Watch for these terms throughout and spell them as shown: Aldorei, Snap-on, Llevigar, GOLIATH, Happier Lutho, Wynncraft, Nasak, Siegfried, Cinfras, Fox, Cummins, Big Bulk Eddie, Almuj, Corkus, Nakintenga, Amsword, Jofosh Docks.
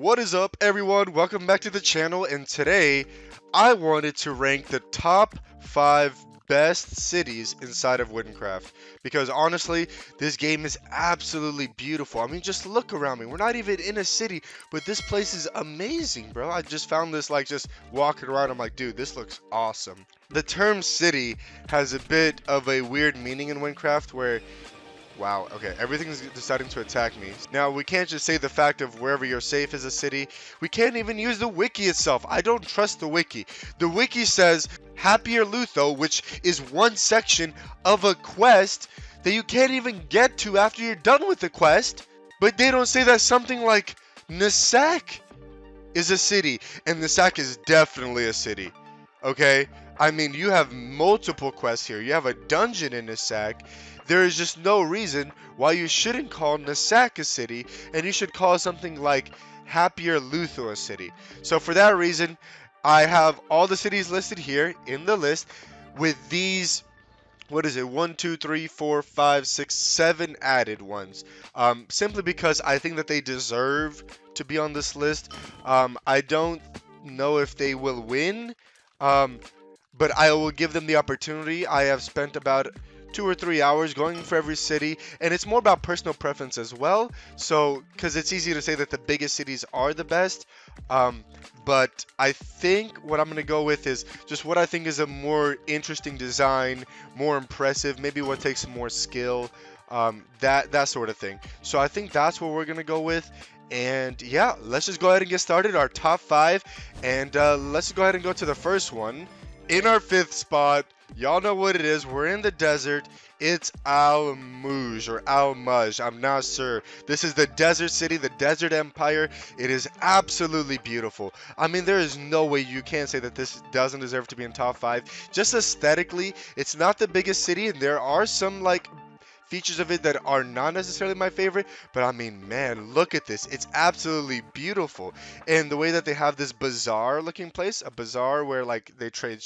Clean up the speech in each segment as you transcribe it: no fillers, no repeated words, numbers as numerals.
What is up, everyone? Welcome back to the channel, and today I wanted to rank the top 5 best cities inside of Wynncraft, because honestly this game is absolutely beautiful. I mean, just look around me. We're not even in a city, but this place is amazing, bro. I just found this like just walking around. I'm like, dude, this looks awesome. The term city has a bit of a weird meaning in Wynncraft where, wow, okay, everything's deciding to attack me. Now, we can't just say the fact of wherever you're safe is a city. We can't even use the wiki itself. I don't trust the wiki. The wiki says Happier Lutho, which is one section of a quest that you can't even get to after you're done with the quest. But they don't say that something like Nasak is a city. And Nasak is definitely a city, okay? I mean, you have multiple quests here. You have a dungeon in Nasak. There is just no reason why you shouldn't call Nasak a city, and you should call something like Happier Lutho a city. So for that reason, I have all the cities listed here in the list with these, what is it, 1, 2, 3, 4, 5, 6, 7 added ones. Simply because I think that they deserve to be on this list. I don't know if they will win. But I will give them the opportunity. I have spent about 2 or 3 hours going for every city, and it's more about personal preference as well. So, because it's easy to say that the biggest cities are the best, but I think what I'm going to go with is just what I think is a more interesting design, more impressive, maybe what takes more skill, that sort of thing. So I think that's what we're going to go with. And yeah, let's just go ahead and get started, our top 5, and let's go ahead and go to the first one. In our 5th spot, y'all know what it is. We're in the desert. It's Almuj, or Almuj. I'm not sure. This is the desert city, the desert empire. It is absolutely beautiful. I mean, there is no way you can't say that this doesn't deserve to be in top 5. Just aesthetically, it's not the biggest city, and there are some, like, features of it that are not necessarily my favorite, but I mean, man, look at this. It's absolutely beautiful. And the way that they have this bazaar looking place, a bazaar where like they trade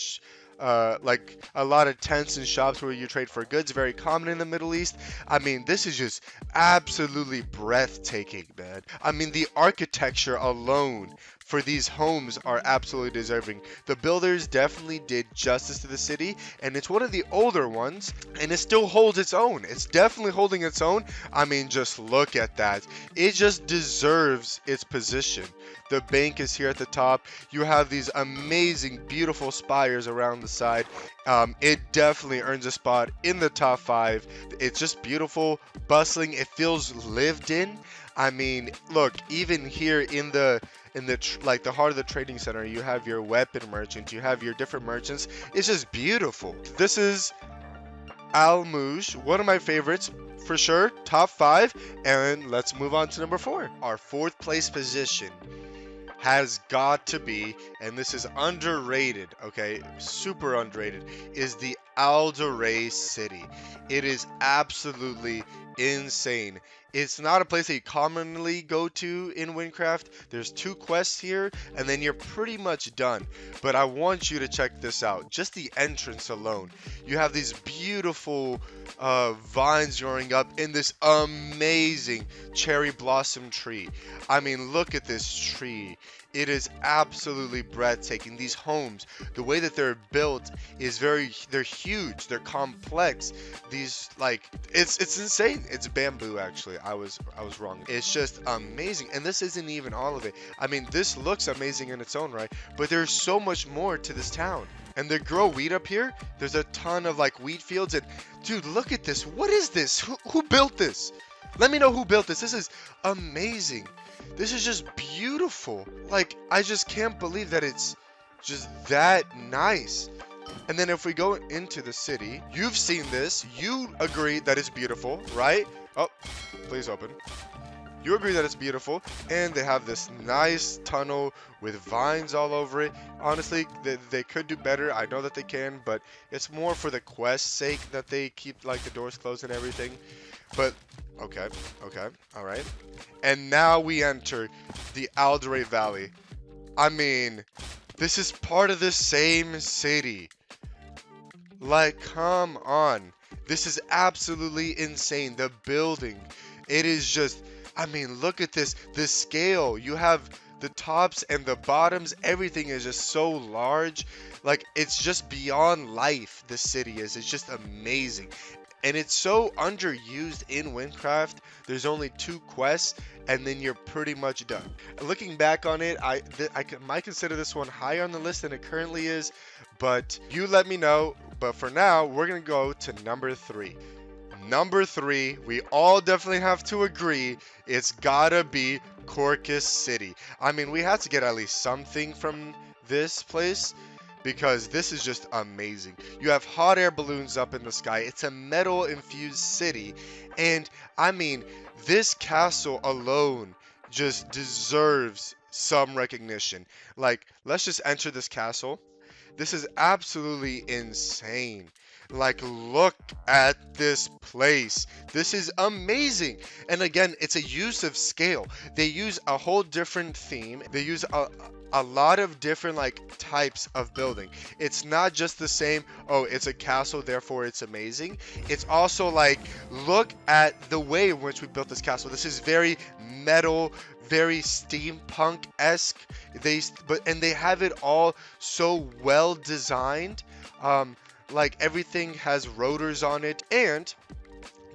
like a lot of tents and shops where you trade for goods, very common in the Middle East. I mean, this is just absolutely breathtaking, man. I mean, the architecture alone for these homes are absolutely deserving. The builders definitely did justice to the city, and it's one of the older ones, and it still holds its own. It's definitely holding its own. I mean, just look at that. It just deserves its position. The bank is here at the top. You have these amazing, beautiful spires around the side. It definitely earns a spot in the top 5. It's just beautiful, bustling. It feels lived in. I mean, look, even here in the heart of the trading center, you have your weapon merchant, you have your different merchants. It's just beautiful. This is Almuj, one of my favorites for sure, top 5, and let's move on to number 4. Our 4th place position has got to be, and this is underrated, okay, super underrated, is the Aldorei city. It is absolutely insane. It's not a place that you commonly go to in Wynncraft. There's 2 quests here, and then you're pretty much done. But I want you to check this out. Just the entrance alone. You have these beautiful vines growing up in this amazing cherry blossom tree. I mean, look at this tree. It is absolutely breathtaking. These homes, the way that they're built is they're huge, they're complex. These, like, it's insane. It's bamboo, actually. I was wrong. It's just amazing. And this isn't even all of it. I mean, this looks amazing in its own right, but there's so much more to this town. And they grow wheat up here. There's a ton of like wheat fields, and dude, look at this. What is this? Who built this? Let me know who built this. This is amazing. This is just beautiful. Like, I just can't believe that it's just that nice. And then if we go into the city, you've seen this. You agree that it's beautiful, right? Oh, please open. You agree that it's beautiful. And they have this nice tunnel with vines all over it. Honestly, they could do better. I know that they can, but it's more for the quest's sake that they keep like the doors closed and everything. But okay, all right. And now we enter the Aldorei Valley. I mean, this is part of the same city. Like, come on. This is absolutely insane. The building, it is just, I mean, look at this, the scale. You have The tops and the bottoms, everything is just so large. Like, it's just beyond life, the city is. It's just amazing. And it's so underused in Wynncraft. There's only 2 quests, and then you're pretty much done. Looking back on it, I might consider this one higher on the list than it currently is, but you let me know. But for now, we're gonna go to number 3. Number 3, we all definitely have to agree, it's gotta be Corkus City. I mean, we have to get at least something from this place, because this is just amazing. You have hot air balloons up in the sky. It's a metal infused city. And I mean, this castle alone just deserves some recognition. Like, let's just enter this castle. This is absolutely insane. Like, look at this place. This is amazing. And again, it's a use of scale. They use a whole different theme. They use a lot of different, like, types of building. It's not just the same, oh, it's a castle, therefore it's amazing. It's also like, look at the way in which we built this castle. This is very metal, very steampunk-esque. And they have it all so well designed. Like, everything has rotors on it, and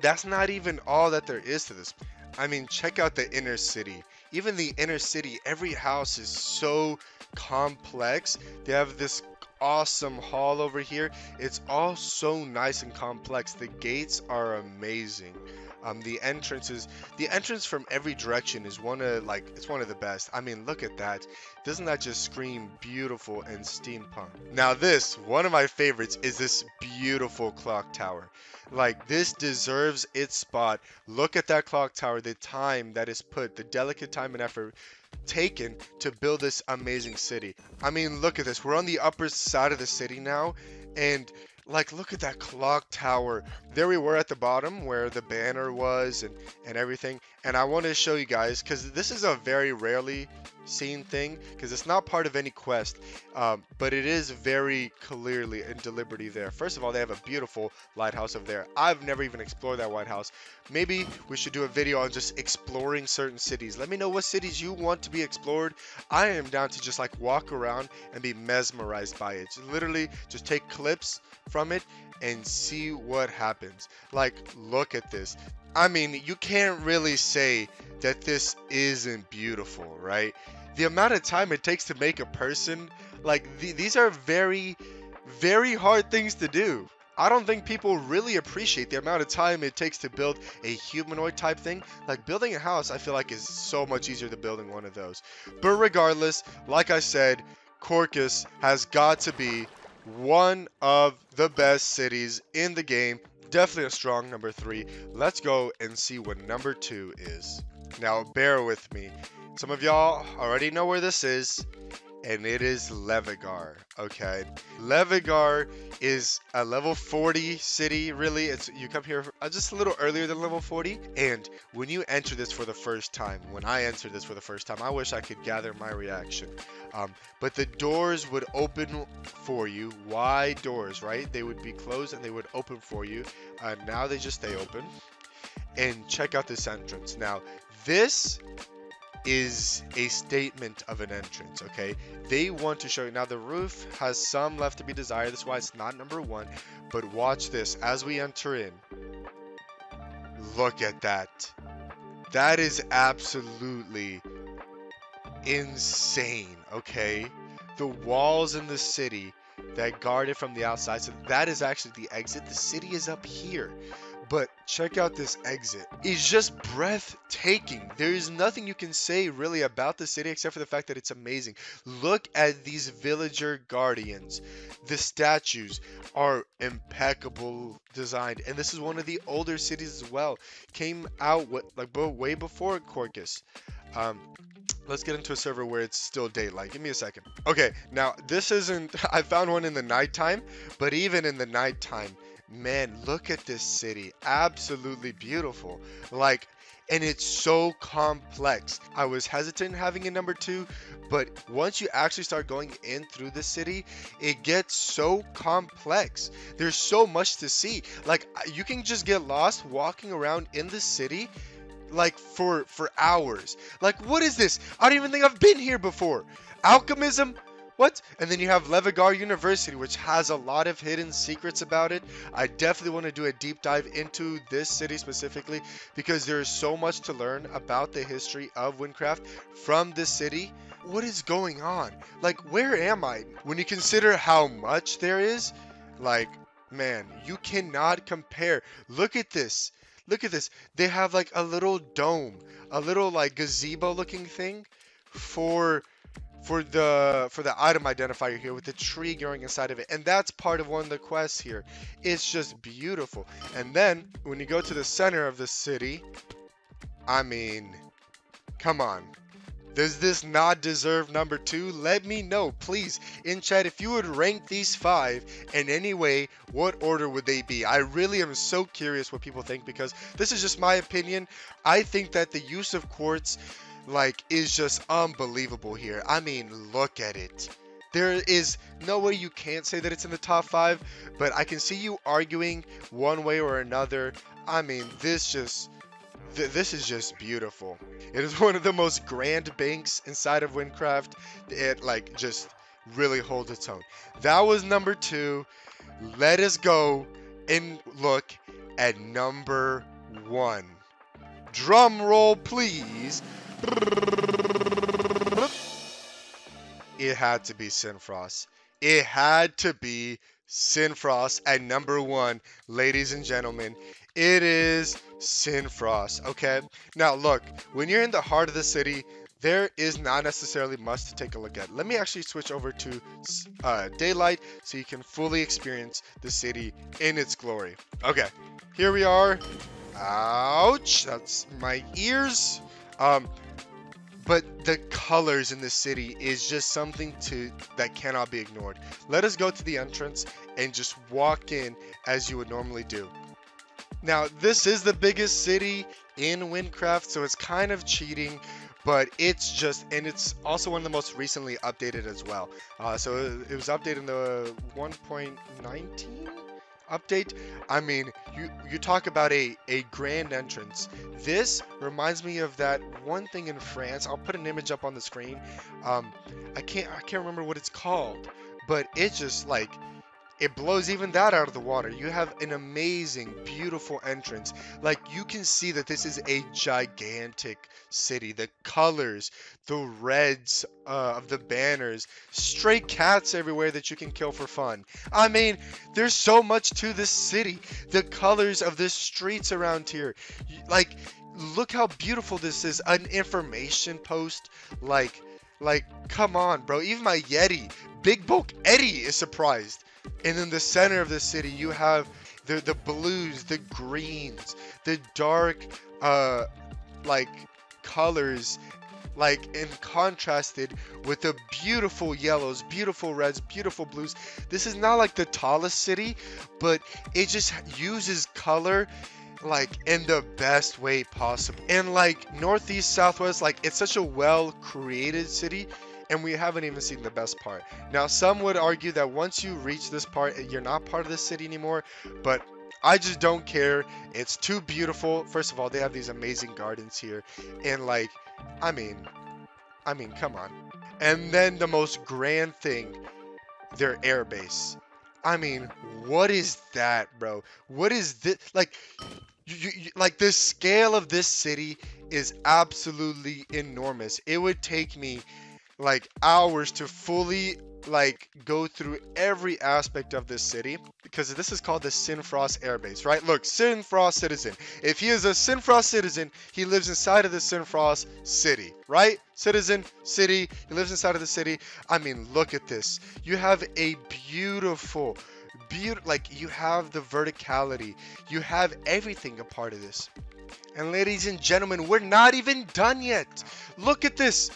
that's not even all that there is to this. I mean, check out the inner city. Even the inner city, every house is so complex. They have this awesome hall over here. It's all so nice and complex. The gates are amazing. The entrance from every direction is one of the best. I mean, look at that. Doesn't that just scream beautiful and steampunk? Now this, one of my favorites, is this beautiful clock tower. Like, this deserves its spot. Look at that clock tower, the time that is put, the delicate time and effort taken to build this amazing city. I mean, look at this. We're on the upper side of the city now, and like, look at that clock tower. There we were at the bottom where the banner was and everything. And I want to show you guys, because this is a very rarely seen thing, because it's not part of any quest, but it is very clearly and deliberately there. First of all, they have a beautiful lighthouse over there. I've never even explored that lighthouse. Maybe we should do a video on just exploring certain cities. Let me know what cities you want to be explored. I am down to just like walk around and be mesmerized by it. Just literally just take clips from it and see what happens. Like, look at this. I mean, you can't really say that this isn't beautiful, right? The amount of time it takes to make a person, like, these are very, very hard things to do. I don't think people really appreciate the amount of time it takes to build a humanoid type thing. Like, building a house, I feel like, is so much easier than building one of those. But regardless, like I said, Corkus has got to be one of the best cities in the game. Definitely a strong number 3. Let's go and see what number 2 is. Now, bear with me. Some of y'all already know where this is, and it is Llevigar. Okay, Llevigar is a level 40 city, really. It's, you come here just a little earlier than level 40, and when you enter this for the first time, when I entered this for the first time, I wish I could gather my reaction, but the doors would open for you. Wide doors, right? They would be closed and they would open for you. Now they just stay open. And check out this entrance. Now this is a statement of an entrance. Okay, they want to show you. Now the roof has some left to be desired, that's why it's not number 1, but watch this as we enter in. Look at that. That is absolutely insane. Okay, the walls in the city that guard it from the outside. So that is actually the exit. The city is up here. But check out this exit. It's just breathtaking. There is nothing you can say really about the city except for the fact that it's amazing. Look at these villager guardians. The statues are impeccable designed. And this is one of the older cities as well. Came out like way before Corkus. Let's get into a server where it's still daylight. Give me a second. Okay, now this isn't... I found one in the nighttime, but even in the nighttime, man, look at this city. Absolutely beautiful. Like, and it's so complex. I was hesitant having a number 2, but once you actually start going in through the city, it gets so complex. There's so much to see. Like, you can just get lost walking around in the city. like for hours. Like, what is this? I don't even think I've been here before. Alchemism? What? And then you have Llevigar University, which has a lot of hidden secrets about it. I definitely want to do a deep dive into this city specifically, because there is so much to learn about the history of Wynncraft from this city. What is going on? Like, where am I? When you consider how much there is, like, man, you cannot compare. Look at this. Look at this. They have like a little dome, a little like gazebo looking thing for the item identifier here with the tree growing inside of it, and that's part of one of the quests here. It's just beautiful. And then when you go to the center of the city, I mean, come on, does this not deserve number 2? Let me know, please, in chat, if you would rank these 5 in any way, what order would they be? I really am so curious what people think, because this is just my opinion. I think that the use of quartz, like, is just unbelievable here. I mean, look at it. There is no way you can't say that it's in the top 5, but I can see you arguing one way or another. I mean, this is just beautiful. It is one of the most grand banks inside of Wynncraft. It, like, just really holds its own. That was number 2. Let us go and look at number 1. Drum roll, please. It had to be Cinfras. It had to be Cinfras at number 1, ladies and gentlemen. It is Cinfras. Okay, now look, when you're in the heart of the city, there is not necessarily much to take a look at. Let me actually switch over to daylight so you can fully experience the city in its glory. Okay, here we are. Ouch, that's my ears. But the colors in the city is just something that cannot be ignored. Let us go to the entrance and just walk in as you would normally do. Now, this is the biggest city in Wynncraft, so it's kind of cheating, but it's just, and it's also one of the most recently updated as well. So it was updated in the 1.19 update. I mean, you talk about a grand entrance. This reminds me of that one thing in France. I'll put an image up on the screen. I can't remember what it's called, but it's just like, it blows even that out of the water. You have an amazing, beautiful entrance. Like, you can see that this is a gigantic city. The colors, the reds of the banners, stray cats everywhere that you can kill for fun. I mean, there's so much to this city. The colors of the streets around here. Like, look how beautiful this is. An information post. Like, come on, bro. Even my Yeti, Big Bulk Eddie, is surprised. And in the center of the city, you have the blues, the greens, the dark, like, colors, like, and contrasted with the beautiful yellows, beautiful reds, beautiful blues. This is not like the tallest city, but it just uses color, like, in the best way possible. And, like, northeast, southwest, like, it's such a well-created city. And we haven't even seen the best part. Now, some would argue that once you reach this part, you're not part of the city anymore, but I just don't care. It's too beautiful. First of all, they have these amazing gardens here. And, like, I mean, come on. And then the most grand thing, their airbase. I mean, what is that, bro? What is this? Like, like, the scale of this city is absolutely enormous. It would take me, like, hours to fully, like, go through every aspect of this city, because this is called the Cinfras airbase, right? Look, Cinfras citizen. If he is a Cinfras citizen, he lives inside of the Cinfras city, right? Citizen, city, he lives inside of the city. I mean, look at this. You have a beautiful, like, you have the verticality. You have everything a part of this. And ladies and gentlemen, we're not even done yet. Look at this.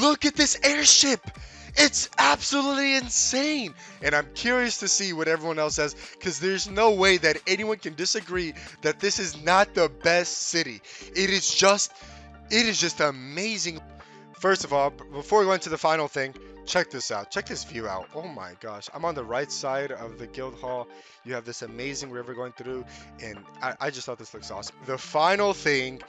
Look at this airship. It's absolutely insane. And I'm curious to see what everyone else says, because there's no way that anyone can disagree that this is not the best city. It is just amazing. First of all, before we went to the final thing, Check this out. Check this view out. Oh my gosh. I'm on the right side of the guild hall. You have this amazing river going through, and I just thought this looks awesome. The final thing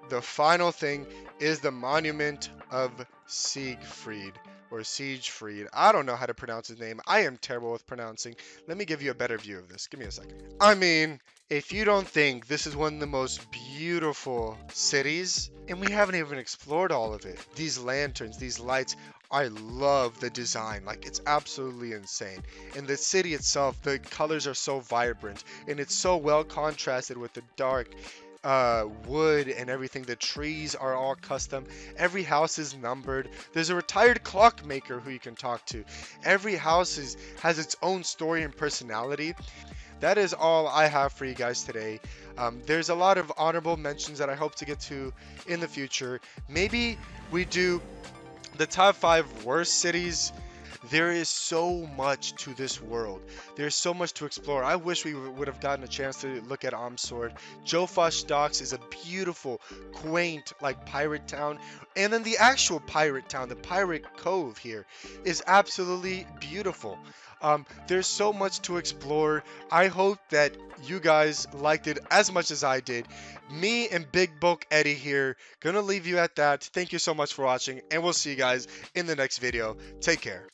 is the monument of Siegfried. Or Siegfried. I don't know how to pronounce his name. I am terrible with pronouncing. Let me give you a better view of this. Give me a second. I mean, if you don't think this is one of the most beautiful cities, and we haven't even explored all of it. These lanterns, these lights, I love the design. Like, it's absolutely insane. And the city itself, the colors are so vibrant, and it's so well contrasted with the dark wood and everything. The trees are all custom. Every house is numbered. There's a retired clockmaker who you can talk to. Every house has its own story and personality. That is all I have for you guys today. There's a lot of honorable mentions that I hope to get to in the future. Maybe we do the top 5 worst cities. There is so much to this world. There's so much to explore. I wish we would have gotten a chance to look at Amsword. Jofosh Docks is a beautiful, quaint, like, pirate town. And then the actual pirate town, the pirate cove here, is absolutely beautiful. There's so much to explore. I hope that you guys liked it as much as I did. Me and Big Bulk Eddie here. Gonna leave you at that. Thank you so much for watching, and we'll see you guys in the next video. Take care.